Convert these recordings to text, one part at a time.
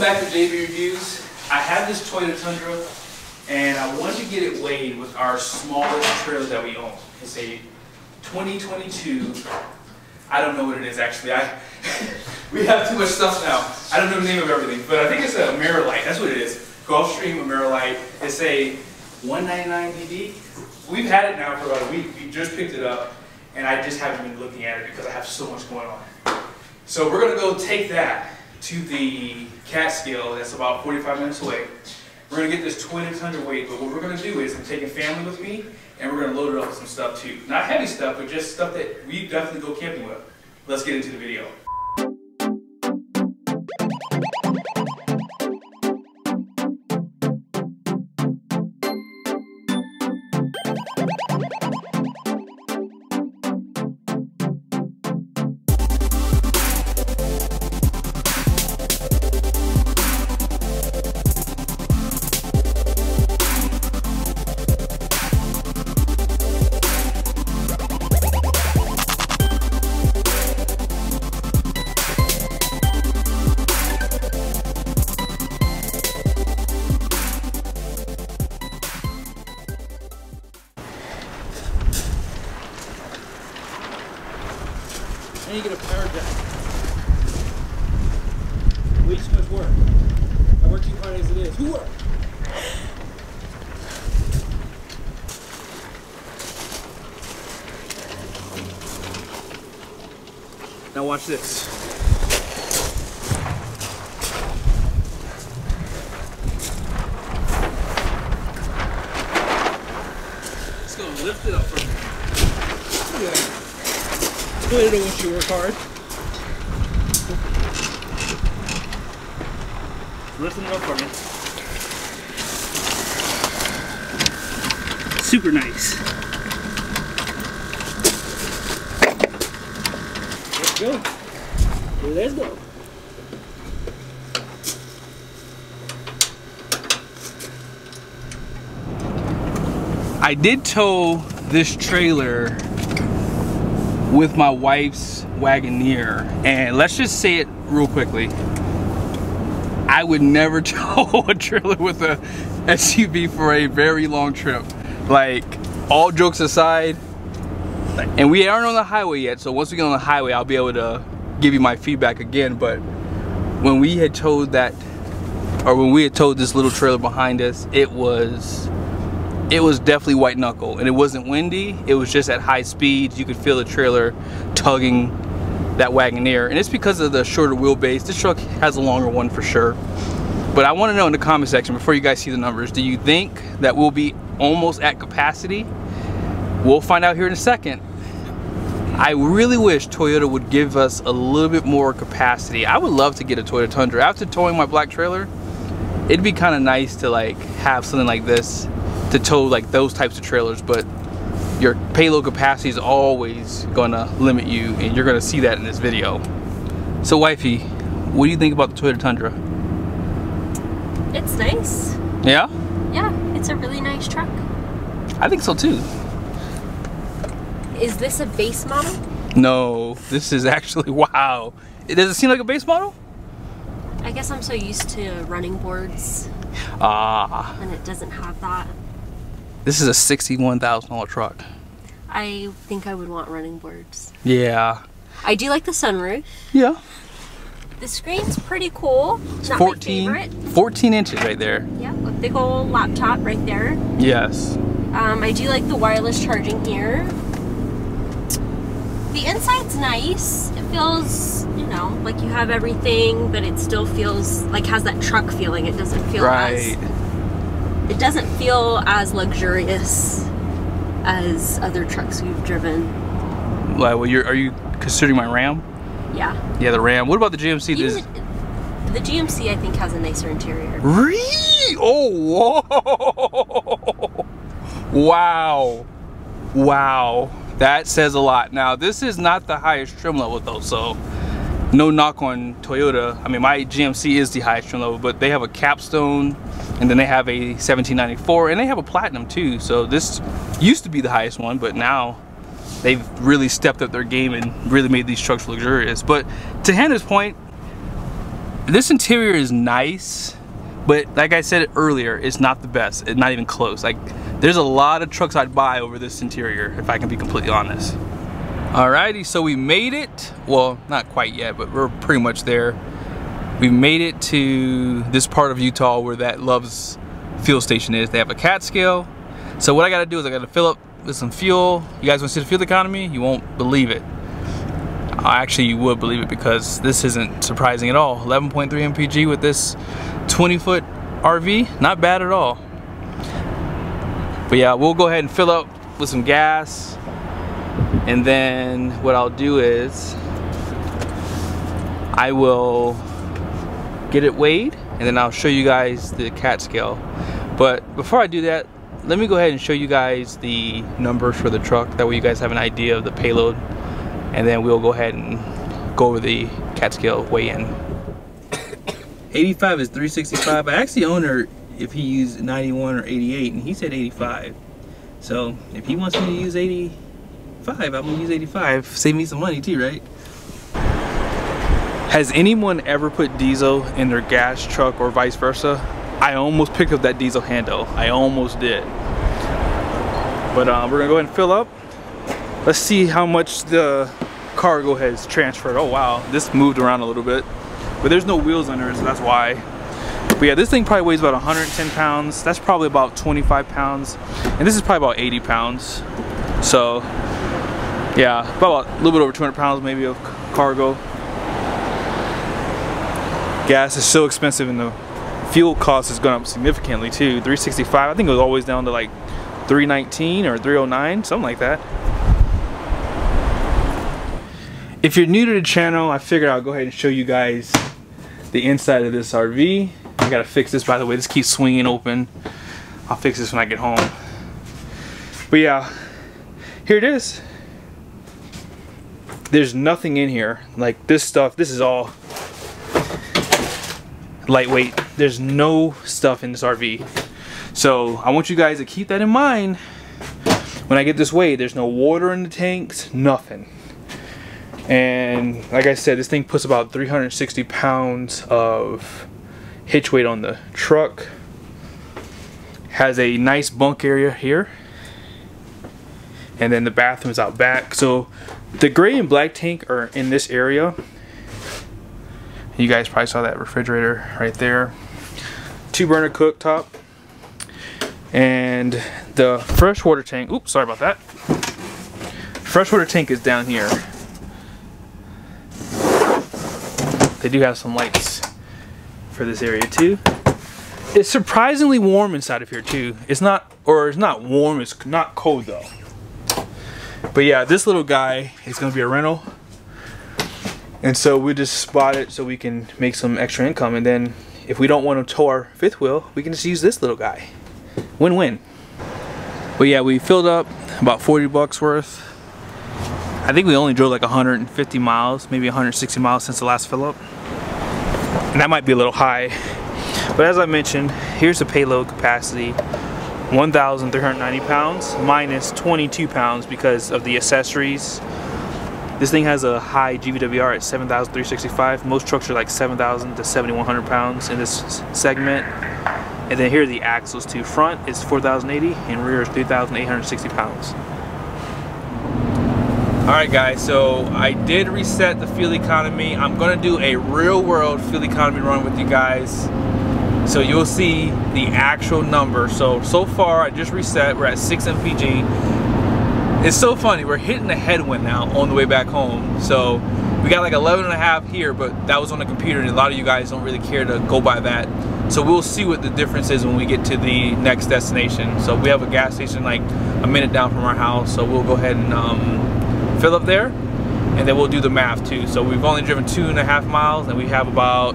welcome back to JB Reviews. I have this Toyota Tundra, and I wanted to get it weighed with our smallest trailer that we own. It's a 2022. I don't know what it is actually. We have too much stuff now. I don't know the name of everything, but I think it's a Mirror Light. That's what it is. Gulfstream, a Mirror Light. It's a 199 DD. We've had it now for about a week. We just picked it up, and I just haven't been looking at it because I have so much going on. So we're gonna go take that to the CAT scale that's about 45 minutes away. We're gonna get this Toyota Tundra weight, but what we're gonna do is I'm taking family with me, and we're gonna load it up with some stuff too. Not heavy stuff, but just stuff that we definitely go camping with. Let's get into the video. And you get a power jack. Way too much work. I work too hard as it is. Who work? Now watch this. It's gonna lift it up from here. Yeah. Really don't want you to work hard. Lifting it up for me. Super nice. Let's go. Let's go. I did tow this trailer with my wife's Wagoneer, and let's just say it real quickly, I would never tow a trailer with a SUV for a very long trip. Like, all jokes aside, and we aren't on the highway yet, so once we get on the highway I'll be able to give you my feedback again, but when we had towed that, or when we had towed this little trailer behind us, it was definitely white knuckle, and it wasn't windy. It was just at high speeds. You could feel the trailer tugging that Wagoneer, and it's because of the shorter wheelbase. This truck has a longer one for sure, but I want to know in the comment section before you guys see the numbers, do you think that we'll be almost at capacity? We'll find out here in a second. I really wish Toyota would give us a little bit more capacity. I would love to get a Toyota Tundra. After towing my black trailer, it'd be kind of nice to like have something like this to tow like those types of trailers, but your payload capacity is always gonna limit you, and you're gonna see that in this video. So wifey, what do you think about the Toyota Tundra? It's nice. Yeah? Yeah, it's a really nice truck. I think so too. Is this a base model? No, this is actually, wow. Does it seem like a base model? I guess I'm so used to running boards. Ah. And it doesn't have that. This is a $61,000 truck. I think I would want running boards. Yeah. I do like the sunroof. Yeah. The screen's pretty cool. It's not 14 inches right there. Yeah, a big old laptop right there. Yes. I do like the wireless charging here. The inside's nice. It feels, you know, like you have everything, but it still feels like has that truck feeling. It doesn't feel right. It doesn't feel as luxurious as other trucks we've driven. Well, are you considering my Ram? Yeah. Yeah, the Ram. What about the GMC? The GMC, I think, has a nicer interior. Really? Oh, whoa! Wow. Wow. That says a lot. Now, this is not the highest trim level, though, so no knock on Toyota. I mean, my GMC is the highest trim level, but they have a Capstone, and then they have a 1794, and they have a Platinum too. So this used to be the highest one, but now they've really stepped up their game and really made these trucks luxurious. But to Hannah's point, This interior is nice, but like I said earlier, it's not the best. It's not even close. Like, there's a lot of trucks I'd buy over this interior, if I can be completely honest. Alrighty, so we made it. Well, not quite yet, but we're pretty much there. We made it to this part of Utah where that Love's fuel station is. They have a CAT scale. So what I gotta do is I gotta fill up with some fuel. You guys wanna see the fuel economy? You won't believe it. Actually, you would believe it because this isn't surprising at all. 11.3 mpg with this 20-foot RV, not bad at all. But yeah, we'll go ahead and fill up with some gas, and then what I'll do is I will get it weighed, and then I'll show you guys the CAT scale. But before I do that, let me go ahead and show you guys the numbers for the truck. That way you guys have an idea of the payload, and then we'll go ahead and go over the CAT scale weigh-in. 85 is 365. I actually own her if he used 91 or 88, and he said 85. So if he wants me to use 85, I'm gonna use 85. Save me some money too, right? Has anyone ever put diesel in their gas truck or vice versa? I almost picked up that diesel handle. I almost did. But we're gonna go ahead and fill up. Let's see how much the cargo has transferred. Oh wow, this moved around a little bit. But there's no wheels under it, so that's why. But yeah, this thing probably weighs about 110 pounds. That's probably about 25 pounds. And this is probably about 80 pounds. So yeah, about a little bit over 200 pounds maybe of cargo. Gas is so expensive and the fuel cost has gone up significantly too. 365, I think it was always down to like 319 or 309, something like that. If you're new to the channel, I figured I'll go ahead and show you guys the inside of this RV. I gotta fix this, by the way. This keeps swinging open. I'll fix this when I get home. But yeah, here it is. There's nothing in here. Like this stuff, this is all lightweight. There's no stuff in this RV. So I want you guys to keep that in mind when I get this weighed. There's no water in the tanks, nothing. And like I said, this thing puts about 360 pounds of hitch weight on the truck. Has a nice bunk area here. And then the bathroom's out back. So the gray and black tank are in this area. You guys probably saw that refrigerator right there. 2-burner cooktop. And the freshwater tank, oops, sorry about that. Freshwater tank is down here. They do have some lights for this area too. It's surprisingly warm inside of here too. It's not warm, it's not cold though. But yeah, this little guy is gonna be a rental. And so we just spot it so we can make some extra income. And then if we don't want to tow our fifth wheel, we can just use this little guy. Win-win. But yeah, we filled up about 40 bucks worth. I think we only drove like 150 miles, maybe 160 miles since the last fill up. And that might be a little high. But as I mentioned, here's the payload capacity. 1,390 pounds minus 22 pounds because of the accessories. This thing has a high GVWR at 7,365. Most trucks are like 7,000 to 7,100 pounds in this segment. And then here are the axles too. Front is 4,080 and rear is 3,860 pounds. Alright guys, so I did reset the fuel economy. I'm going to do a real world fuel economy run with you guys. So you'll see the actual number. So far I just reset, we're at 6 mpg. It's so funny, we're hitting the headwind now on the way back home. So we got like 11.5 here, but that was on the computer and a lot of you guys don't really care to go by that. So we'll see what the difference is when we get to the next destination. So we have a gas station like a minute down from our house. So we'll go ahead and fill up there, and then we'll do the math too. So we've only driven 2.5 miles and we have about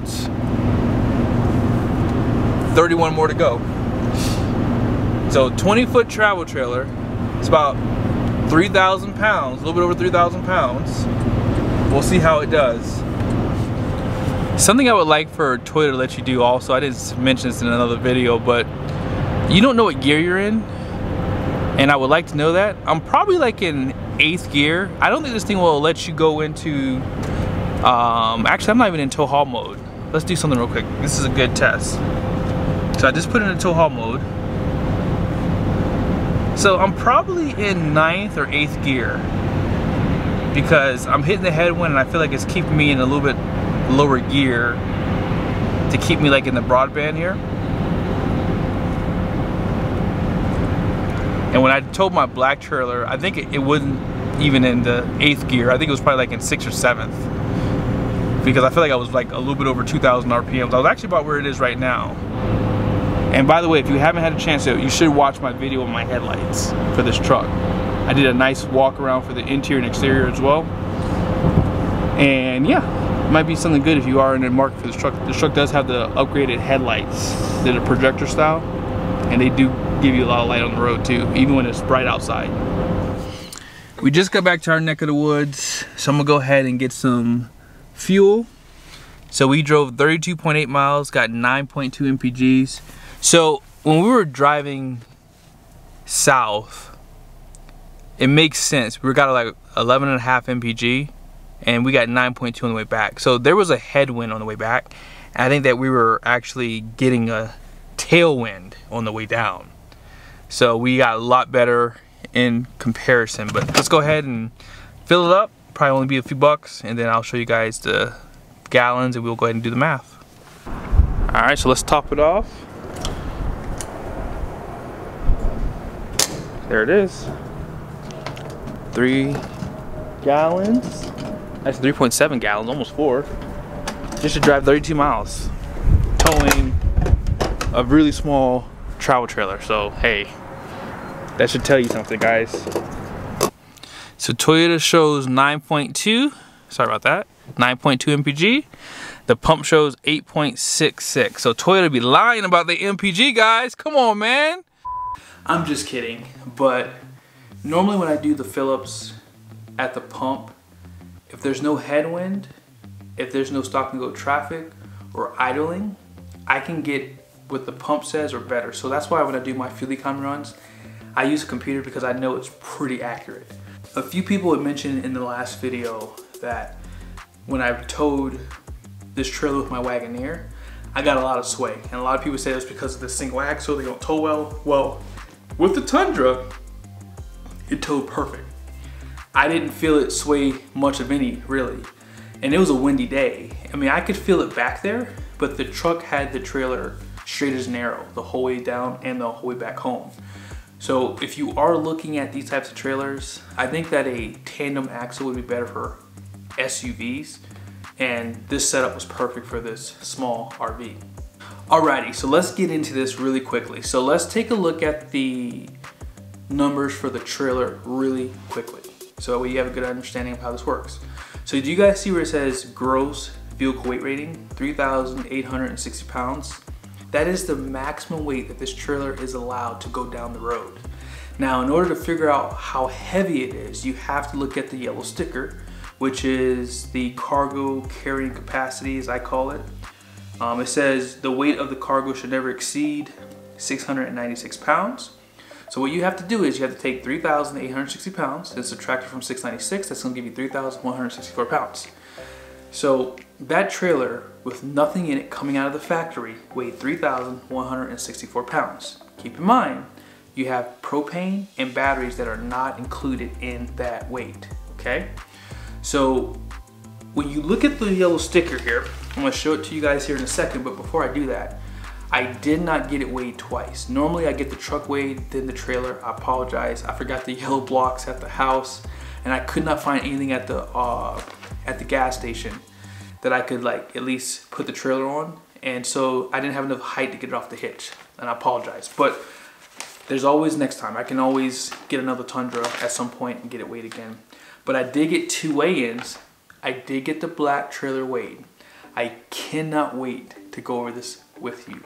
31 more to go. So 20-foot travel trailer, it's about 3,000 pounds, a little bit over 3,000 pounds. We'll see how it does. Something I would like for Toyota to let you do also, I didn't mention this in another video, but you don't know what gear you're in, and I would like to know that. I'm probably like in 8th gear. I don't think this thing will let you go into actually I'm not even in tow haul mode. Let's do something real quick. This is a good test. So I just put it in tow haul mode. So I'm probably in 9th or 8th gear because I'm hitting the headwind and I feel like it's keeping me in a little bit lower gear to keep me like in the broadband here. And when I towed my black trailer, I think it wasn't even in the 8th gear. I think it was probably like in 6th or 7th. Because I feel like I was like a little bit over 2,000 RPMs. I was actually about where it is right now. And by the way, if you haven't had a chance to, you should watch my video on my headlights for this truck. I did a nice walk around for the interior and exterior as well. And yeah, it might be something good if you are in the market for this truck. This truck does have the upgraded headlights that are projector style. And they do give you a lot of light on the road too, even when it's bright outside. We just got back to our neck of the woods, so I'm gonna go ahead and get some fuel. So we drove 32.8 miles, got 9.2 MPGs. So when we were driving south, it makes sense. We got like 11.5 MPG, and we got 9.2 on the way back. So there was a headwind on the way back. I think that we were actually getting a tailwind on the way down. So we got a lot better in comparison, but let's go ahead and fill it up. Probably only be a few bucks, and then I'll show you guys the gallons and we'll go ahead and do the math. All right, so let's top it off. There it is. 3 gallons. That's 3.7 gallons, almost 4. Just to drive 32 miles. Towing a really small travel trailer, so hey, that should tell you something, guys. So Toyota shows 9.2, sorry about that, 9.2 MPG. The pump shows 8.66. So Toyota be lying about the MPG, guys. Come on, man. I'm just kidding, but normally when I do the fill-ups at the pump, if there's no headwind, if there's no stop and go traffic or idling, I can get what the pump says or better. So that's why when I do my fuel economy runs, I use a computer because I know it's pretty accurate. A few people had mentioned in the last video that when I towed this trailer with my Wagoneer, I got a lot of sway. And a lot of people say it's because of the single axle, they don't tow well. Well, with the Tundra, it towed perfect. I didn't feel it sway much of any, really. And it was a windy day. I mean, I could feel it back there, but the truck had the trailer straight as an arrow the whole way down and the whole way back home. So if you are looking at these types of trailers, I think that a tandem axle would be better for SUVs, and this setup was perfect for this small RV. Alrighty, so let's get into this really quickly. So let's take a look at the numbers for the trailer really quickly, so that way you have a good understanding of how this works. So do you guys see where it says gross vehicle weight rating, 3,860 pounds? That is the maximum weight that this trailer is allowed to go down the road. Now, in order to figure out how heavy it is, you have to look at the yellow sticker, which is the cargo carrying capacity, as I call it. It says the weight of the cargo should never exceed 696 pounds. So what you have to do is you have to take 3,860 pounds and subtract it from 696. That's gonna give you 3,164 pounds. So that trailer with nothing in it coming out of the factory weighed 3,164 pounds. Keep in mind, you have propane and batteries that are not included in that weight, okay? So when you look at the yellow sticker here, I'm gonna show it to you guys here in a second, but before I do that, I did not get it weighed twice. Normally I get the truck weighed, then the trailer. I apologize, I forgot the yellow blocks at the house, and I could not find anything at the gas station that I could like at least put the trailer on, and so I didn't have enough height to get it off the hitch, and I apologize, but there's always next time. I can always get another Tundra at some point and get it weighed again. But I did get 2 weigh-ins. I did get the black trailer weighed. I cannot wait to go over this with you.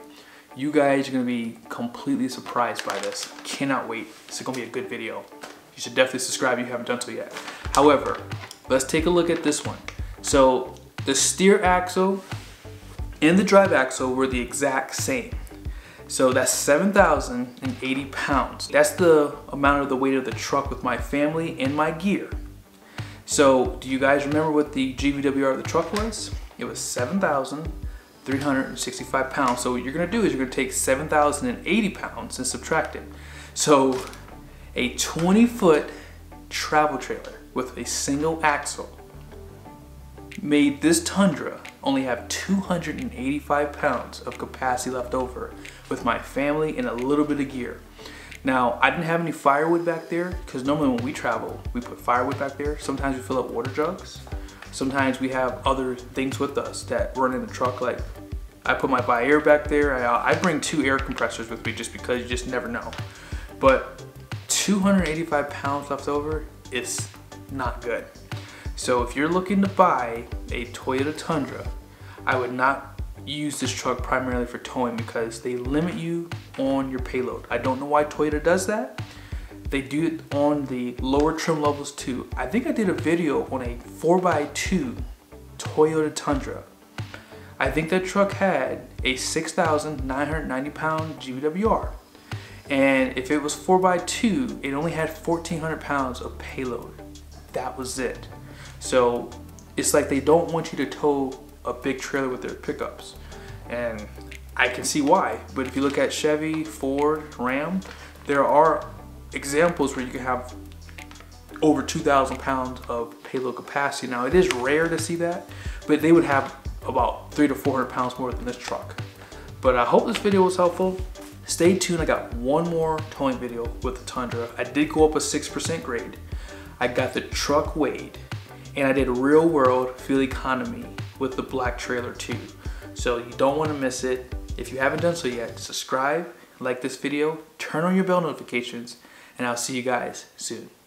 You guys are gonna be completely surprised by this. Cannot wait. It's gonna be a good video. You should definitely subscribe if you haven't done so yet. However, let's take a look at this one. So the steer axle and the drive axle were the exact same. So that's 7,080 pounds. That's the amount of the weight of the truck with my family and my gear. So do you guys remember what the GVWR of the truck was? It was 7,000. 365 pounds. So what you're gonna do is you're gonna take 7,080 pounds and subtract it. So a 20-foot travel trailer with a single axle made this Tundra only have 285 pounds of capacity left over with my family and a little bit of gear. Now, I didn't have any firewood back there because normally when we travel, we put firewood back there. Sometimes we fill up water jugs. Sometimes we have other things with us that run in the truck. Like I put my Bi-Air back there. I bring 2 air compressors with me just because you just never know. But 285 pounds left over is not good. So if you're looking to buy a Toyota Tundra, I would not use this truck primarily for towing because they limit you on your payload. I don't know why Toyota does that. They do it on the lower trim levels too. I think I did a video on a 4x2 Toyota Tundra. I think that truck had a 6,990 pound GVWR. And if it was 4x2, it only had 1,400 pounds of payload. That was it. So it's like they don't want you to tow a big trailer with their pickups. And I can see why, but if you look at Chevy, Ford, Ram, there are examples where you can have over 2,000 pounds of payload capacity. Now it is rare to see that, but they would have about 300 to 400 pounds more than this truck. But I hope this video was helpful. Stay tuned, I got one more towing video with the Tundra. I did go up a 6% grade. I got the truck weighed, and I did real world fuel economy with the black trailer too. So you don't wanna miss it. If you haven't done so yet, subscribe, like this video, turn on your bell notifications, and I'll see you guys soon.